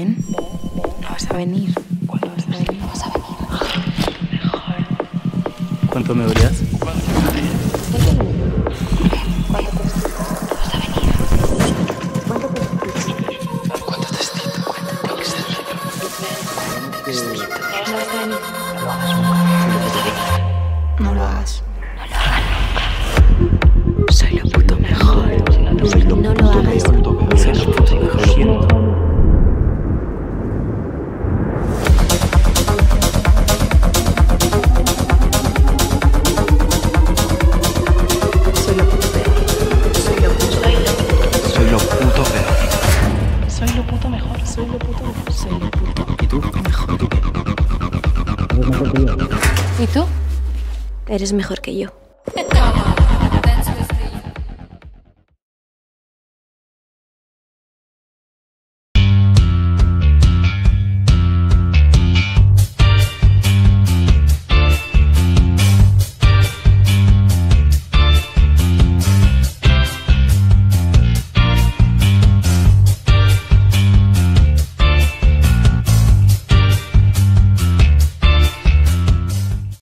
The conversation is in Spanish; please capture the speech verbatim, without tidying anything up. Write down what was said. Ven. No vas a venir. ¿Cuándo vas a venir? No vas a venir. Mejor. ¿Cuánto me odias? ¿Cuánto me odias? ¿Cuánto te estilo? No vas a venir. ¿Cuánto te estilo? ¿Cuánto te estilo? ¿Cuánto te estilo? ¿Cuánto te estilo? No vas a venir. No lo hagas nunca. No vas a venir. No lo hagas. No lo hagas nunca. Soy lo puto mejor. Soy lo puto mejor. Soy lo puto mejor. Soy lo puto mejor. Soy lo puto mejor, soy lo puto. ¿Y tú? Mejor. ¿Y tú? Eres mejor que yo.